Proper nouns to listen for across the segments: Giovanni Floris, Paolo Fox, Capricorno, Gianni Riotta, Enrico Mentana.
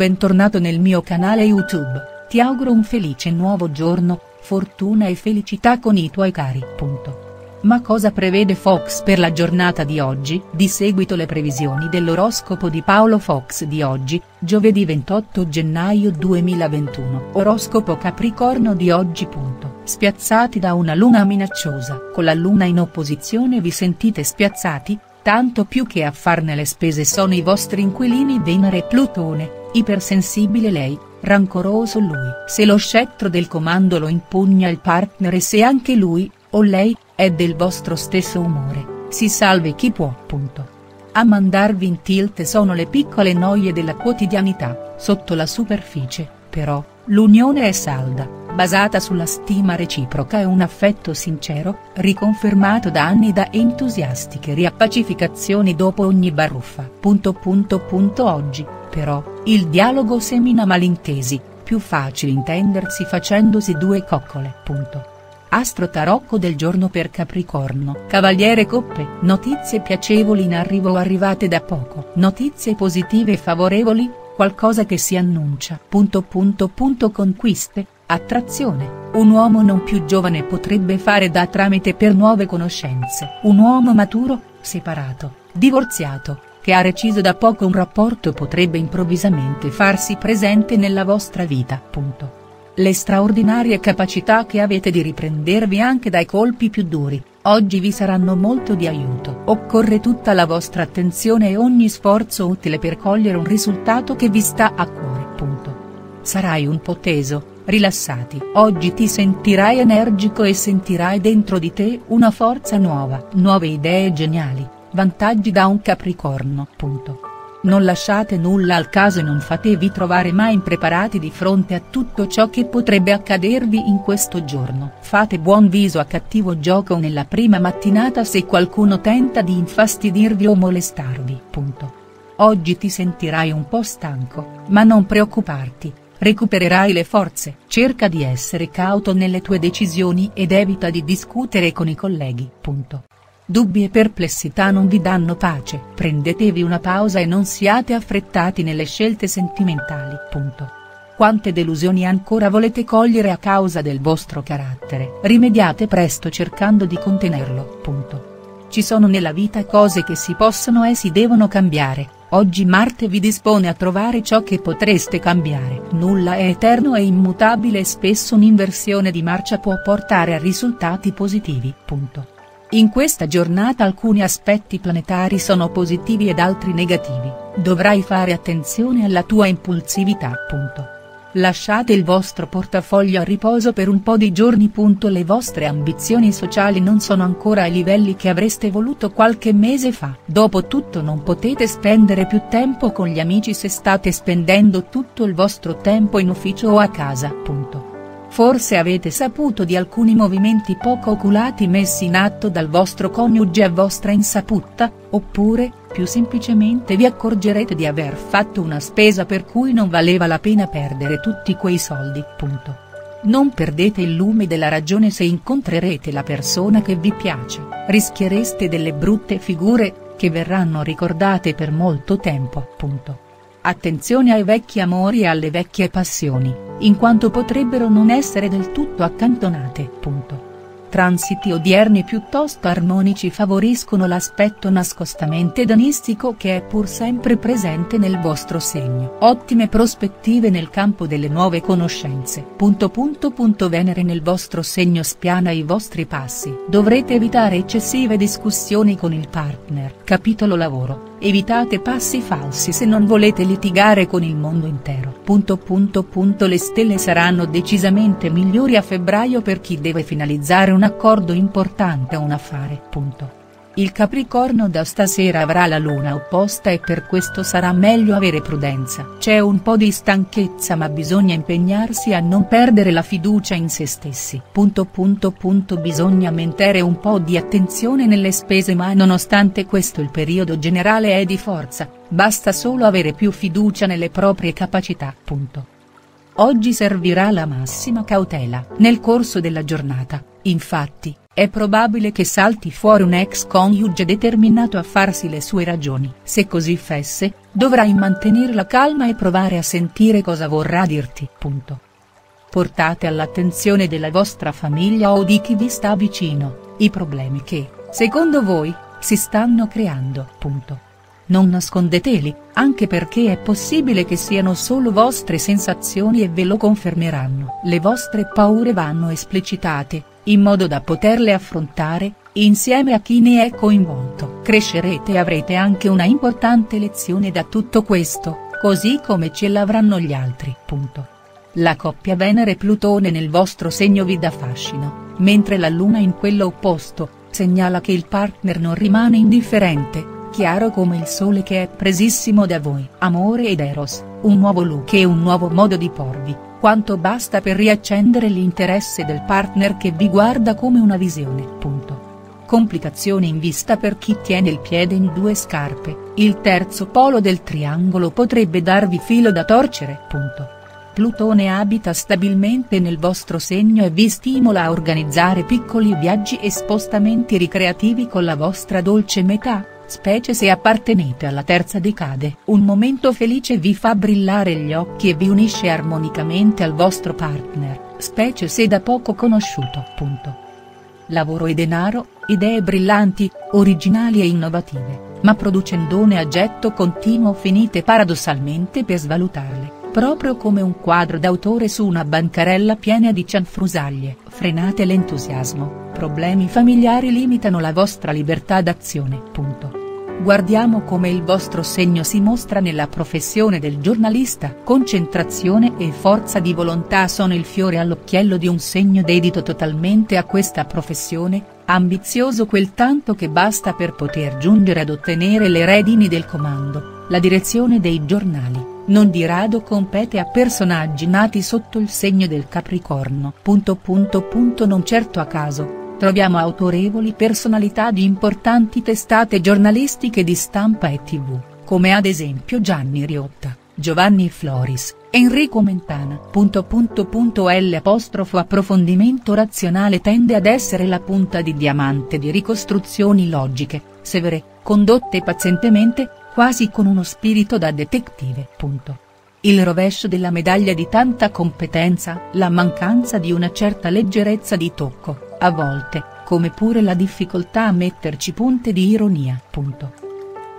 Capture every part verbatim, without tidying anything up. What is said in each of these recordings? Bentornato nel mio canale YouTube, ti auguro un felice nuovo giorno, fortuna e felicità con i tuoi cari. Punto. Ma cosa prevede Fox per la giornata di oggi? Di seguito le previsioni dell'oroscopo di Paolo Fox di oggi, giovedì ventotto gennaio duemilaventuno. Oroscopo Capricorno di oggi. Punto. Spiazzati da una luna minacciosa. Con la luna in opposizione vi sentite spiazzati, tanto più che a farne le spese sono i vostri inquilini Venere e Plutone, ipersensibile lei, rancoroso lui. Se lo scettro del comando lo impugna il partner e se anche lui, o lei, è del vostro stesso umore, si salvi chi può. Punto. A mandarvi in tilt sono le piccole noie della quotidianità. Sotto la superficie, però, l'unione è salda, basata sulla stima reciproca e un affetto sincero, riconfermato da anni da entusiastiche riappacificazioni dopo ogni barruffa. Punto punto punto oggi, però, il dialogo semina malintesi, più facile intendersi facendosi due coccole. Punto. Astro tarocco del giorno per Capricorno. Cavaliere Coppe. Notizie piacevoli in arrivo o arrivate da poco. Notizie positive e favorevoli, qualcosa che si annuncia. Punto punto punto conquiste, attrazione. Un uomo non più giovane potrebbe fare da tramite per nuove conoscenze. Un uomo maturo, separato, divorziato, che ha reciso da poco un rapporto potrebbe improvvisamente farsi presente nella vostra vita. Punto. Le straordinarie capacità che avete di riprendervi anche dai colpi più duri, oggi vi saranno molto di aiuto. Occorre tutta la vostra attenzione e ogni sforzo utile per cogliere un risultato che vi sta a cuore. Punto. Sarai un po' teso, rilassati. Oggi ti sentirai energico e sentirai dentro di te una forza nuova. Nuove idee geniali, vantaggi da un Capricorno. Punto. Non lasciate nulla al caso e non fatevi trovare mai impreparati di fronte a tutto ciò che potrebbe accadervi in questo giorno. Fate buon viso a cattivo gioco nella prima mattinata se qualcuno tenta di infastidirvi o molestarvi. Punto. Oggi ti sentirai un po' stanco, ma non preoccuparti, recupererai le forze. Cerca di essere cauto nelle tue decisioni ed evita di discutere con i colleghi. Punto. Dubbi e perplessità non vi danno pace. Prendetevi una pausa e non siate affrettati nelle scelte sentimentali. Punto. Quante delusioni ancora volete cogliere a causa del vostro carattere? Rimediate presto cercando di contenerlo. Punto. Ci sono nella vita cose che si possono e si devono cambiare. Oggi Marte vi dispone a trovare ciò che potreste cambiare. Nulla è eterno e immutabile e spesso un'inversione di marcia può portare a risultati positivi. Punto. In questa giornata alcuni aspetti planetari sono positivi ed altri negativi, dovrai fare attenzione alla tua impulsività. Punto. Lasciate il vostro portafoglio a riposo per un po' di giorni. Punto. Le vostre ambizioni sociali non sono ancora ai livelli che avreste voluto qualche mese fa. Dopotutto non potete spendere più tempo con gli amici se state spendendo tutto il vostro tempo in ufficio o a casa. Punto. Forse avete saputo di alcuni movimenti poco oculati messi in atto dal vostro coniuge a vostra insaputa, oppure, più semplicemente vi accorgerete di aver fatto una spesa per cui non valeva la pena perdere tutti quei soldi. Punto. Non perdete il lume della ragione se incontrerete la persona che vi piace, rischiereste delle brutte figure, che verranno ricordate per molto tempo. Punto. Attenzione ai vecchi amori e alle vecchie passioni, in quanto potrebbero non essere del tutto accantonate. Punto. Transiti odierni piuttosto armonici favoriscono l'aspetto nascostamente danistico che è pur sempre presente nel vostro segno. Ottime prospettive nel campo delle nuove conoscenze. Punto punto punto Venere nel vostro segno spiana i vostri passi. Dovrete evitare eccessive discussioni con il partner. Capitolo lavoro. Evitate passi falsi se non volete litigare con il mondo intero. Punto punto punto le stelle saranno decisamente migliori a febbraio per chi deve finalizzare un accordo importante o un affare. Punto. Il Capricorno da stasera avrà la luna opposta e per questo sarà meglio avere prudenza. C'è un po' di stanchezza ma bisogna impegnarsi a non perdere la fiducia in se stessi. Punto punto punto bisogna mettere un po' di attenzione nelle spese ma nonostante questo il periodo generale è di forza, basta solo avere più fiducia nelle proprie capacità. Punto. Oggi servirà la massima cautela. Nel corso della giornata, infatti, è probabile che salti fuori un ex coniuge determinato a farsi le sue ragioni. Se così fesse, dovrai mantenere la calma e provare a sentire cosa vorrà dirti. Punto. Portate all'attenzione della vostra famiglia o di chi vi sta vicino i problemi che, secondo voi, si stanno creando. Punto. Non nascondeteli, anche perché è possibile che siano solo vostre sensazioni e ve lo confermeranno. Le vostre paure vanno esplicitate, in modo da poterle affrontare, insieme a chi ne è coinvolto. Crescerete e avrete anche una importante lezione da tutto questo, così come ce l'avranno gli altri. Punto. La coppia Venere-Plutone nel vostro segno vi dà fascino, mentre la Luna in quello opposto, segnala che il partner non rimane indifferente, chiaro come il sole che è presissimo da voi. Amore ed Eros, un nuovo look e un nuovo modo di porvi, quanto basta per riaccendere l'interesse del partner che vi guarda come una visione. Punto. Complicazioni in vista per chi tiene il piede in due scarpe, il terzo polo del triangolo potrebbe darvi filo da torcere. Punto. Plutone abita stabilmente nel vostro segno e vi stimola a organizzare piccoli viaggi e spostamenti ricreativi con la vostra dolce metà, specie se appartenete alla terza decade. Un momento felice vi fa brillare gli occhi e vi unisce armonicamente al vostro partner, specie se da poco conosciuto. Punto. Lavoro e denaro, idee brillanti, originali e innovative, ma producendone a getto continuo finite paradossalmente per svalutarle, proprio come un quadro d'autore su una bancarella piena di cianfrusaglie. Frenate l'entusiasmo, problemi familiari limitano la vostra libertà d'azione. Punto. Guardiamo come il vostro segno si mostra nella professione del giornalista. Concentrazione e forza di volontà sono il fiore all'occhiello di un segno dedito totalmente a questa professione, ambizioso quel tanto che basta per poter giungere ad ottenere le redini del comando, la direzione dei giornali. Non di rado compete a personaggi nati sotto il segno del Capricorno. Punto punto punto non certo a caso, troviamo autorevoli personalità di importanti testate giornalistiche di stampa e tv, come ad esempio Gianni Riotta, Giovanni Floris, Enrico Mentana. Punto punto punto l'approfondimento razionale tende ad essere la punta di diamante di ricostruzioni logiche, severe, condotte pazientemente, quasi con uno spirito da detective. Punto. Il rovescio della medaglia di tanta competenza, la mancanza di una certa leggerezza di tocco, a volte, come pure la difficoltà a metterci punte di ironia. Punto.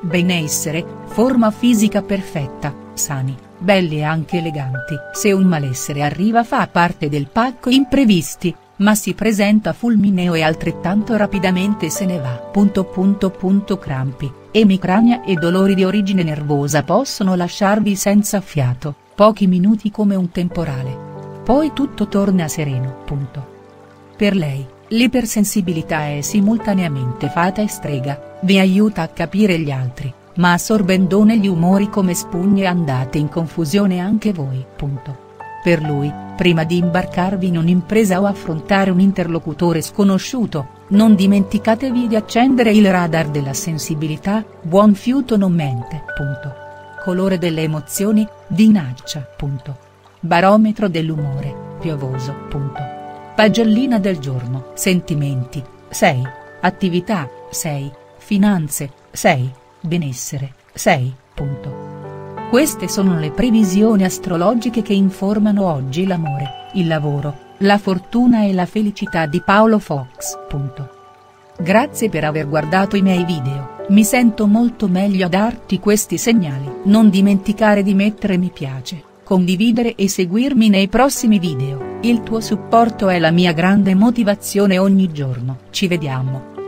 Benessere, forma fisica perfetta, sani, belli e anche eleganti. Se un malessere arriva fa parte del pacco imprevisti, ma si presenta fulmineo e altrettanto rapidamente se ne va. Punto punto punto crampi, emicrania e dolori di origine nervosa possono lasciarvi senza fiato, pochi minuti come un temporale. Poi tutto torna sereno. Punto. Per lei, l'ipersensibilità è simultaneamente fata e strega, vi aiuta a capire gli altri, ma assorbendone gli umori come spugne andate in confusione anche voi. Punto. Per lui, prima di imbarcarvi in un'impresa o affrontare un interlocutore sconosciuto, non dimenticatevi di accendere il radar della sensibilità, buon fiuto non mente. Punto. Colore delle emozioni, vinaccia. Punto. Barometro dell'umore, piovoso. Punto. Pagellina del giorno. Sentimenti, sei, attività, sei, finanze, sei, benessere, sei, punto. Queste sono le previsioni astrologiche che informano oggi l'amore, il lavoro, la fortuna e la felicità di Paolo Fox. Punto. Grazie per aver guardato i miei video, mi sento molto meglio a darti questi segnali. Non dimenticare di mettere mi piace, condividere e seguirmi nei prossimi video. Il tuo supporto è la mia grande motivazione ogni giorno. Ci vediamo.